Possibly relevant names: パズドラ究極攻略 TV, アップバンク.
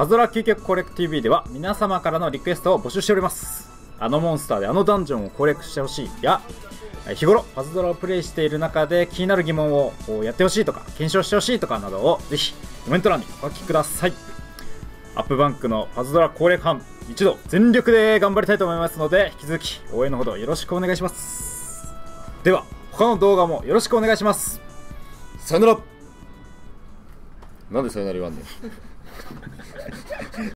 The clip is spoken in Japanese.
パズドラ究極攻略 TV では皆様からのリクエストを募集しております。あのモンスターであのダンジョンを攻略してほしいや、日頃パズドラをプレイしている中で気になる疑問をやってほしいとか検証してほしいとかなどをぜひコメント欄にお書きください。アップバンクのパズドラ攻略班、一度全力で頑張りたいと思いますので、引き続き応援のほどよろしくお願いします。では他の動画もよろしくお願いします。さよなら。なんでさよなら言わんねん